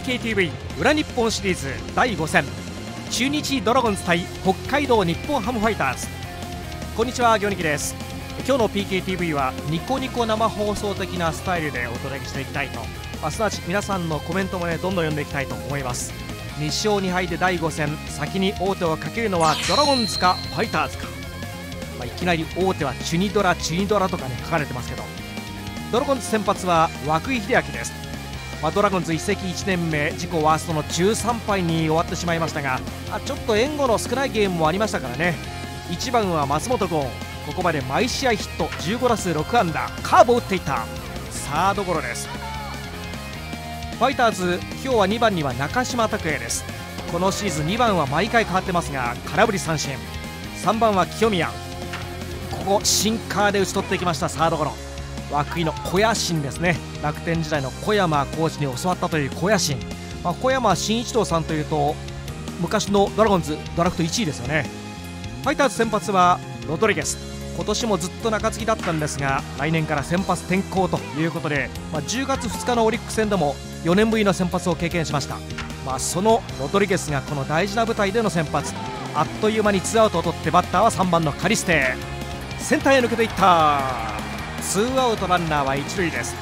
PKTV 裏日本シリーズ第5戦、中日ドラゴンズ対北海道日本ハムファイターズ。こんにちは、行力です。今日の PKTV はニコニコ生放送的なスタイルでお届けしていきたいと、すなわち皆さんのコメントもね、どんどん読んでいきたいと思います。2勝2敗で第5戦、先に王手をかけるのはドラゴンズかファイターズか。いきなり王手はチュニドラとかね、書かれてますけど、ドラゴンズ先発は涌井秀章です。ドラゴンズ移籍1年目、自己ワーストの13敗に終わってしまいましたが、ちょっと援護の少ないゲームもありましたからね。1番は松本剛、ここまで毎試合ヒット、15打数6安打、カーブを打っていたサードゴロです。ファイターズ、今日は2番には中島拓也です。このシーズン2番は毎回変わってますが、空振り三振。3番は清宮、ここシンカーで打ち取っていきました、サードゴロ。涌井の小屋進ですね、楽天時代の小山コーチに教わったという小屋進、小山慎一郎さんというと昔のドラゴンズドラフト1位ですよね。ファイターズ先発はロドリゲス、今年もずっと中継ぎだったんですが、来年から先発転向ということで、10月2日のオリックス戦でも4年ぶりの先発を経験しました。そのロドリゲスがこの大事な舞台での先発、あっという間に2アウトを取って、バッターは3番のカリステ、センターへ抜けていった。ツーアウトランナーは1塁です。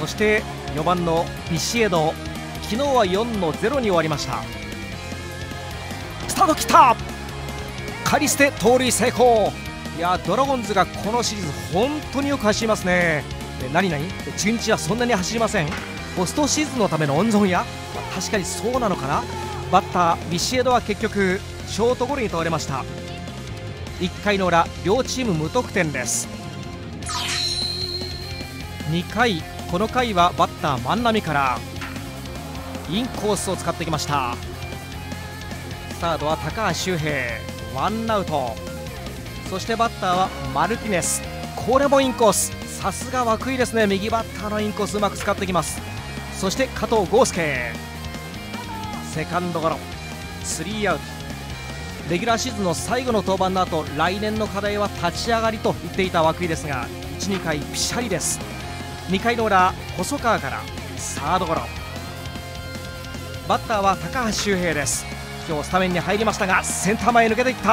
そして4番のビシエド、昨日は 4-0 に終わりました。スタートきた、カリステ盗塁成功。いや、ドラゴンズがこのシリーズ本当によく走りますね。中日はそんなに走りません。ポストシーズンのための温存や、確かにそうなのかな。バッタービシエドは結局ショートゴロに倒れました。1回の裏、両チーム無得点です。2回、この回はバッター万波からインコースを使ってきました。サードは高橋周平、ワンアウト。そしてバッターはマルティネス、これもインコース、さすが涌井ですね。右バッターのインコースうまく使ってきます。そして加藤豪介、セカンドゴロ、スリーアウト。レギュラーシーズンの最後の登板の後、来年の課題は立ち上がりと言っていた涌井ですが、1、2回ピシャリです。2回の裏、細川からサードゴロ、バッターは高橋周平です。今日スタメンに入りましたが、センター前へ抜けていった。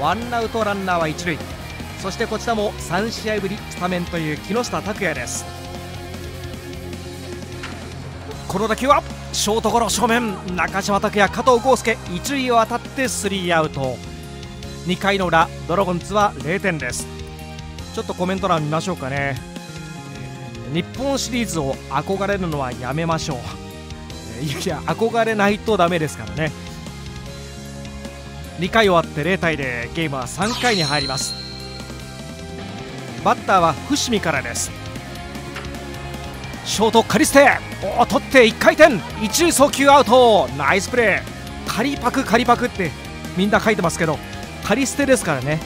ワンアウトランナーは1塁。そしてこちらも3試合ぶりスタメンという木下拓哉です。この打球はショートゴロ正面、中島拓也、加藤豪介、一塁を当たってスリーアウト。2回の裏、ドラゴンズは0点です。ちょっとコメント欄見ましょうかね。日本シリーズを憧れるのはやめましょう。憧れないとダメですからね。2回終わって0対0、ゲームは3回に入ります。バッターは伏見からです。ショートカリステ、取って1回転、一塁送球アウト、ナイスプレー。カリパクってみんな書いてますけど、カリステですからね。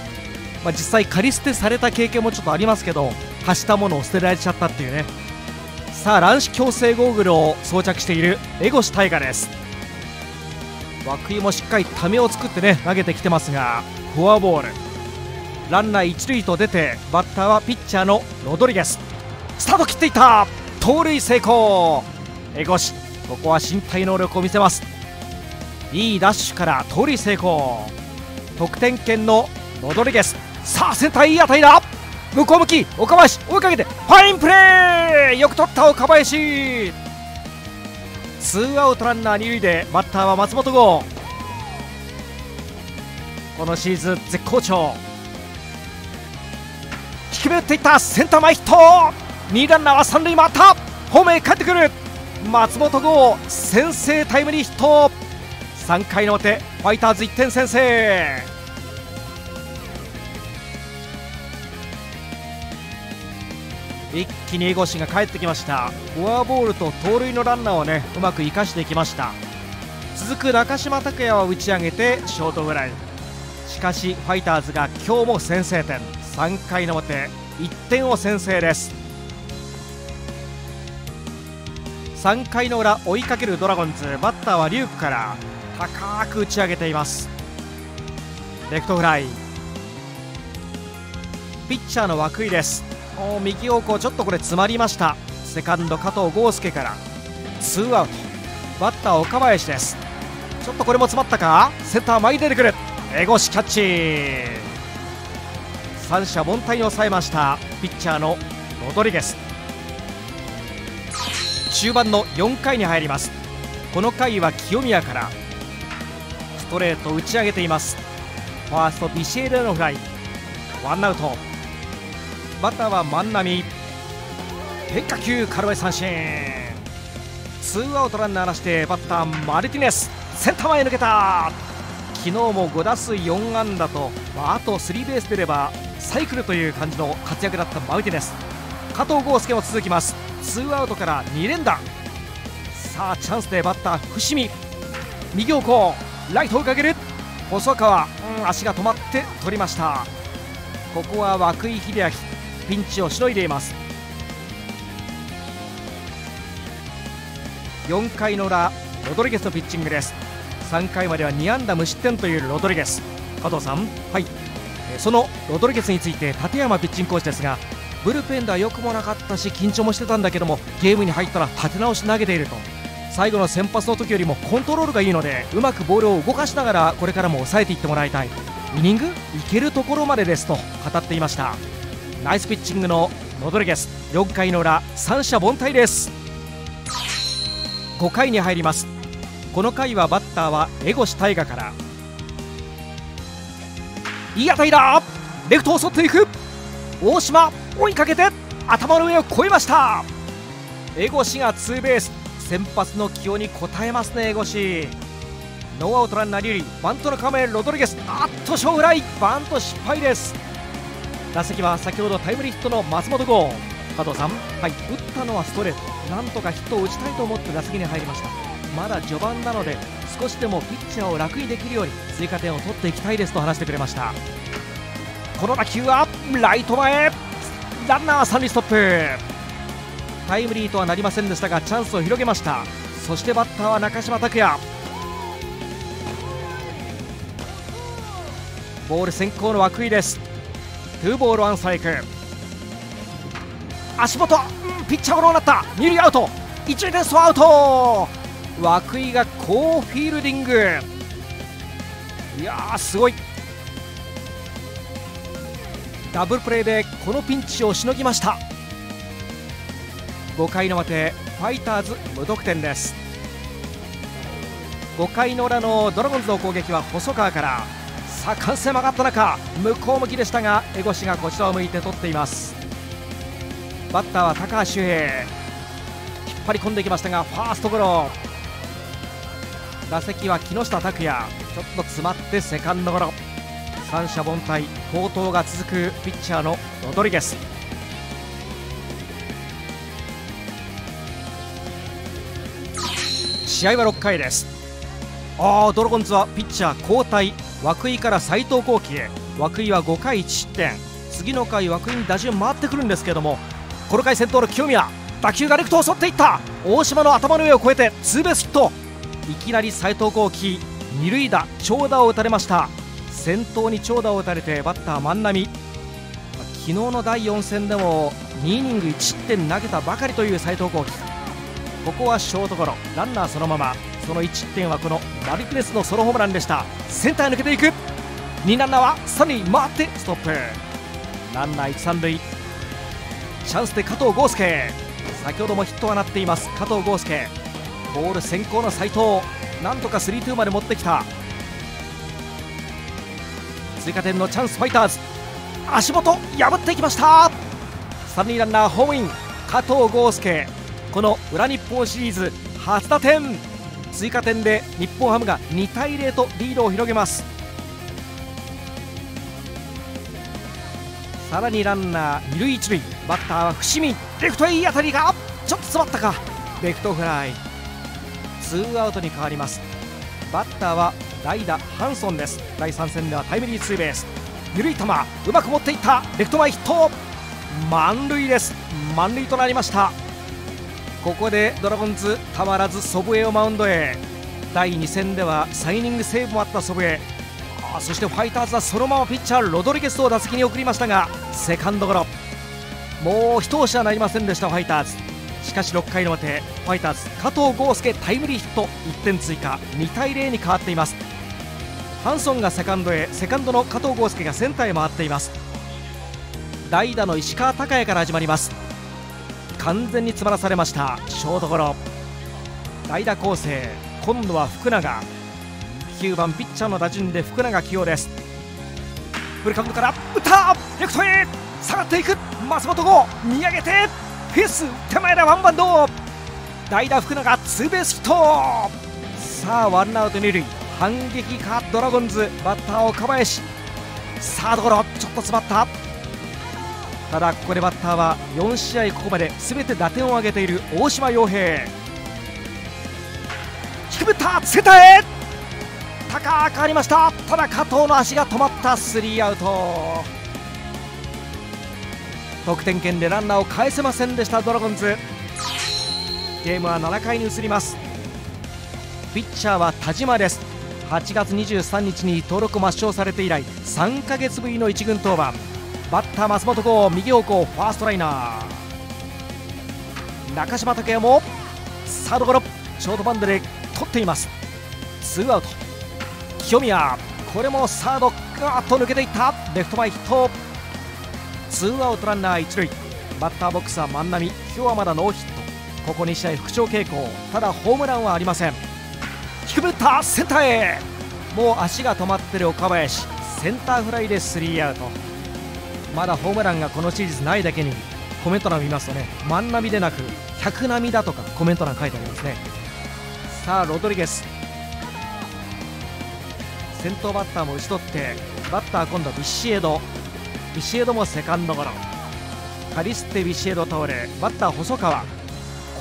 実際カリステされた経験もちょっとありますけど、発したものを捨てられちゃったっていうね。さあ、乱視矯正ゴーグルを装着している江越大賀です。涌井もしっかりためを作ってね、投げてきてますが、フォアボール。ランナー1塁と出て、バッターはピッチャーのロドリゲス。スタート切っていった、盗塁成功。江越、ここは身体能力を見せます。いいダッシュから盗塁成功。得点圏のロドリゲス、さあセンターいい当たりだ、向こう向き岡林追いかけて、ファインプレー、よく取った岡林。ツーアウトランナー2塁で、バッターは松本剛、このシーズン絶好調。低め打っていった、センター前ヒット、2ランナーは3塁回った、ホームへ帰ってくる。松本剛先制タイムリーヒット。3回の表、ファイターズ1点先制。一気に江越が帰ってきました。フォアボールと盗塁のランナーをね、うまく生かしていきました。続く中島拓也は打ち上げてショートフライ。しかしファイターズが今日も先制点、3回の表1点を先制です。3回の裏、追いかけるドラゴンズ、バッターは龍空から高く打ち上げています。レフトフライ。ピッチャーの涌井です。右方向ちょっとこれ詰まりました。セカンド加藤豪介からツーアウト、バッター岡林です。ちょっとこれも詰まったか、センター前に出てくる、江越キャッチ。三者凡退に抑えましたピッチャーのロドリゲス。中盤の4回に入ります。この回は清宮からストレート打ち上げています。ファーストビシエルのフライ、ワンアウト。バッターは万波、変化球空振り三振。ツーアウトランナーなしでバッターマルティネス、センター前抜けた。昨日も5打数4安打と、あとスリーベース出ればサイクルという感じの活躍だったマルティネス。加藤豪介も続きます。ツーアウトから2連打。さあチャンスでバッター伏見、右方向ライトをかける細川、足が止まって取りました。ここは涌井秀明、ピンチをしのいでいます。4回の裏、ロドリゲスのピッチングです。3回までは2安打無失点というロドリゲス。加藤さん、はい、そのロドリゲスについて立山ピッチングコーチですが、ブルペンでは良くもなかったし緊張もしてたんだけども、ゲームに入ったら立て直し投げていると、最後の先発の時よりもコントロールがいいので、うまくボールを動かしながらこれからも抑えていってもらいたい、イニングいけるところまでですと語っていました。ナイスピッチングのロドリゲス。4回の裏三者凡退です。5回に入ります。この回はバッターは江越大賀から、いい当たりだ、レフトを襲っていく大島、追いかけて頭の上を越えました。江越がツーベース、先発の起用に応えますね。江越ノーアウトランナー有利、バントの構えロドリゲス、小フライ、バント失敗です。打席は先ほどタイムリーヒットの松本剛。加藤さん、はい、打ったのはストレート、なんとかヒットを打ちたいと思って打席に入りました。まだ序盤なので少しでもピッチャーを楽にできるように追加点を取っていきたいですと話してくれました。この打球はライト前、ランナー三塁ストップ。タイムリーとはなりませんでしたがチャンスを広げました。そしてバッターは中島拓也。ボール先行の涌井です。2ボール1ストライク、足元、ピッチャーゴロになった。2塁アウト、1塁でストアウト。涌井が好フィールディング、いやーすごい。ダブルプレーでこのピンチをしのぎました。5回の表、ファイターズ無得点です。5回の裏のドラゴンズの攻撃は細川から、さあ歓声も上がった中向こう向きでしたが江越がこちらを向いて取っています。バッターは高橋周平、引っ張り込んでいきましたがファーストゴロ。打席は木下拓也、ちょっと詰まってセカンドゴロ。三者凡退、好投が続くピッチャーのロドリゲス。試合は6回です。ドラゴンズはピッチャー交代、涌井から斎藤幸喜へ。涌井は5回1失点、次の回涌井に打順回ってくるんですけども、この回先頭の清宮、打球がレフトを襲っていった。大島の頭の上を越えてツーベースヒット。いきなり斎藤幸喜二塁打、長打を打たれました。先頭に長打を打たれてバッター万波、昨日の第4戦でも2イニング1失点投げたばかりという斎藤幸喜。ここはショートゴロ、ランナーそのまま。その1失点はこのマルティネスのソロホームランでした。センター抜けていく、2ランナーは3塁回ってストップ。ランナー1、3塁、チャンスで加藤豪介、先ほどもヒットはなっています。加藤豪介、ボール先行の斎藤、なんとか 3-2 まで持ってきた。追加点のチャンス、ファイターズ足元破っていきました。3塁ランナーホームイン、加藤豪介、この裏日本シリーズ初打点。追加点で日本ハムが2対0とリードを広げます。さらにランナー2塁1塁、バッターは伏見、レフトへいい当たりがちょっと詰まったか、レフトフライ。2アウトに変わります。バッターは代打ハンソンです。第3戦ではタイムリーツーベース。緩い球うまく持っていった、レフト前ヒット、満塁です。満塁となりました。ここでドラゴンズたまらず祖父江をマウンドへ。第2戦ではサイニングセーブもあった祖父江。そしてファイターズはそのままピッチャーロドリゲスを打席に送りましたがセカンドゴロ。もう一押しはなりませんでしたファイターズ。しかし6回の表、ファイターズ加藤豪介タイムリーヒット、1点追加、2対0に変わっています。ハンソンがセカンドへ、セカンドの加藤豪介がセンターへ回っています。代打の石川昂弥から始まります。完全に詰まらされました。ショートゴロ、代打攻勢、今度は福永、9番ピッチャーの打順で福永起用です。フルカウントから打った、レフトへ下がっていく、松本剛見上げてフェンス手前だ、ワンバウンド、代打福永ツーベースヒット。さあワンアウト二塁、反撃かドラゴンズ、バッター岡林、サードゴロちょっと詰まった。ただここでバッターは4試合ここまで全て打点を挙げている大島洋平、低め打ったセンターへ高くありました。ただ加藤の足が止まった、スリーアウト。得点圏でランナーを返せませんでしたドラゴンズ。ゲームは7回に移ります。ピッチャーは田嶋です。8月23日に登録抹消されて以来3ヶ月ぶりの1軍登板。バッター松本剛右方向ファーストライナー、中島拓也もサードゴロショートバウンドで取っています。ツーアウト、清宮これもサードガーッと抜けていった、レフト前ヒット、ツーアウトランナー一塁、バッターボックスは万波、今日はまだノーヒット、ここ2試合復調傾向、ただホームランはありません。低め打ったセンターへ、もう足が止まってる岡林、センターフライでスリーアウト。まだホームランがこのシリーズないだけにコメント欄見ますとね、万波でなく百波だとかコメント欄書いてありますね。さあロドリゲス、先頭バッターも打ち取って、バッター今度はビシエド、ビシエドもセカンドゴロ、カリステビシエド倒れ、バッター細川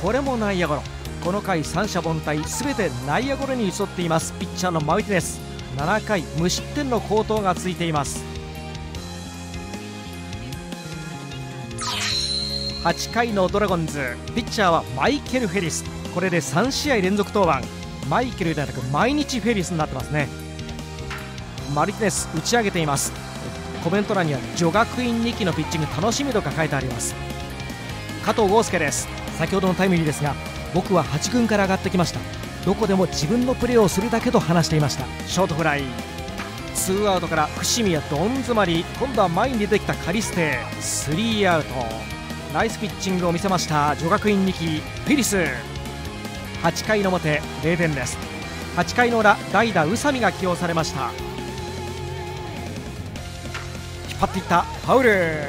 これも内野ゴロ、この回三者凡退全て内野ゴロに打ち取っていますピッチャーのマウイテです。7回無失点の好投が続いています。8回のドラゴンズ、ピッチャーはマイケル・フェリス、これで3試合連続登板、マイケルではなく毎日フェリスになってますね。マルティネス打ち上げています。コメント欄には女学院2期のピッチング楽しみとか書いてあります。加藤豪介です。先ほどのタイムリーですが、僕は8軍から上がってきました、どこでも自分のプレーをするだけと話していました。ショートフライ、ツーアウトから伏見はどん詰まり、今度は前に出てきたカリステ、スリーアウト。ナイスピッチングを見せました女学院2期フェリス。8回の表0点です。8回の裏代打宇佐美が起用されました。引っ張っていったファウル、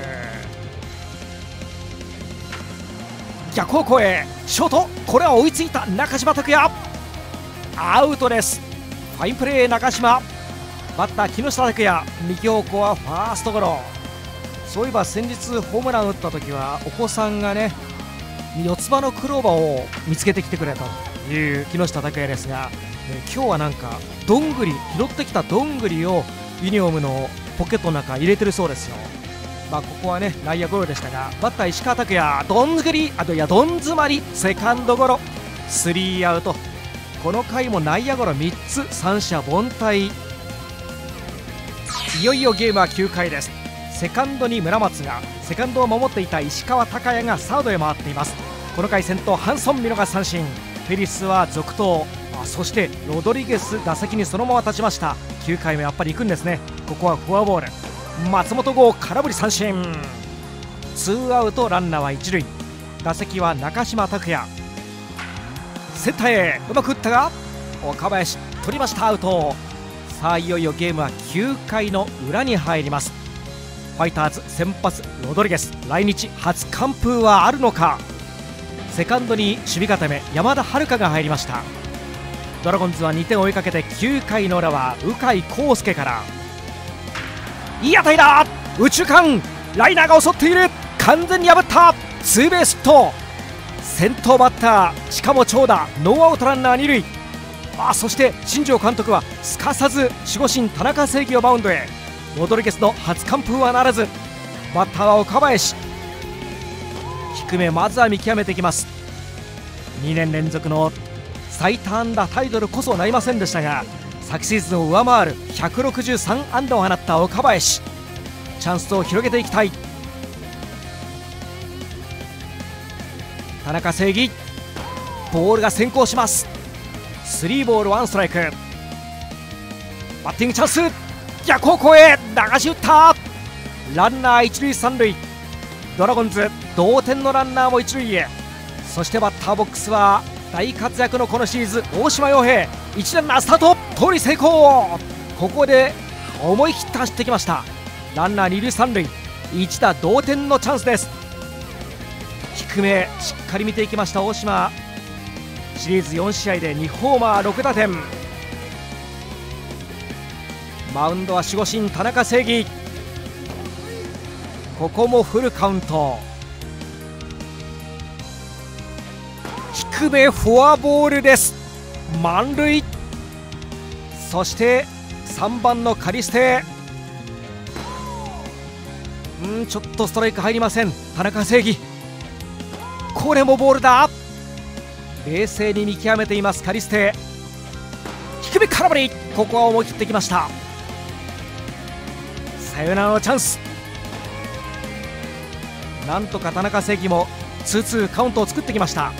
逆方向へショート、これは追いついた中島拓也、アウトです。ファインプレー中島、バッター木下拓也右方向はファーストゴロ。そういえば先日ホームラン打った時はお子さんがね、四つ葉のクローバーを見つけてきてくれたという木下拓也ですが、今日はなんかどんぐり拾ってきたどんぐりをユニフォームのポケットの中に入れてるそうですよ。まあここはね内野ゴロでしたが、バッター石川拓也どんぐり、あといやどん詰まりセカンドゴロ、スリーアウト。この回も内野ゴロ3つ、三者凡退。いよいよゲームは9回です。セカンドに村松が、セカンドを守っていた石川昂弥がサードへ回っています。この回先頭ハンソン見逃し三振、フェリスは続投、そしてロドリゲス打席にそのまま立ちました。9回目やっぱり行くんですね。ここはフォアボール、松本剛空振り三振、ツーアウトランナーは一塁、打席は中島拓也、センターへうまく打ったが岡林取りました、アウト。さあいよいよゲームは9回の裏に入ります。ファイターズ先発ロドリゲス、来日初完封はあるのか。セカンドに守備固め山田遥が入りました。ドラゴンズは2点を追いかけて9回の裏は鵜飼航介から、いい当たりだ、右中間ライナーが襲っている、完全に破ったツーベースヒット、先頭バッターしかも長打、ノーアウトランナー二塁。そして新庄監督はすかさず守護神田中正義をマウンドへ、ロドリゲスの初完封はならず。バッターは岡林、低めまずは見極めていきます。2年連続の最多安打タイトルこそなりませんでしたが、昨シーズンを上回る163安打を放った岡林、チャンスを広げていきたい。田中正義、ボールが先行します。スリーボールワンストライク、バッティングチャンス、逆方向へ流し打った。ランナー一塁三塁、ドラゴンズ同点のランナーも一塁へ。そしてバッターボックスは大活躍のこのシリーズ大島洋平、一ランナースタート、盗塁成功。ここで思い切って走ってきました。ランナー二塁三塁、一打同点のチャンスです。低めしっかり見ていきました大島。シリーズ4試合で2ホーマー6打点。マウンドは守護神田中正義。ここもフルカウント、低めフォアボールです。満塁。そして3番のカリステ、ちょっとストライク入りません。田中正義、これもボールだ。冷静に見極めていますカリステ。低め空振り、ここは思い切ってきました。サヨナラのチャンス。なんとか田中正義も 2-2 カウントを作ってきました。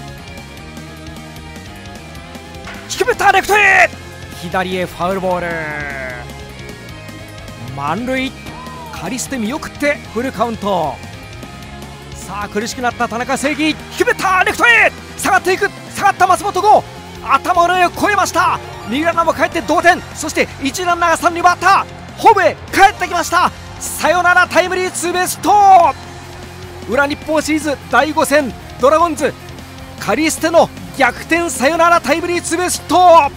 低めダイレクトへ、左へファウルボール。満塁。カリステ見送ってフルカウント。さあ苦しくなった田中正義、低めダイレクトへ、下がっていく、下がった松本剛、頭の上を越えました。二ランナーも帰って同点。そして一ランナーが三塁回った、ホームへ帰ってきました。サヨナラタイムリーツーベースヒット。裏日本シリーズ第5戦、ドラゴンズカリステの逆転サヨナラタイムリーツーベースヒット。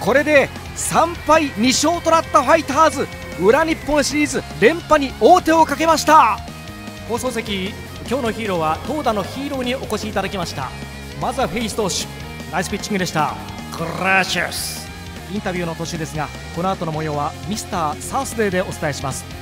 これで3敗2勝となったファイターズ、裏日本シリーズ連覇に王手をかけました。放送席、今日のヒーローは投打のヒーローにお越しいただきました。まずはフェイス投手、ナイスピッチングでした。グラシャス。インタビューの途中ですが、この後の模様はミスターサースデーでお伝えします。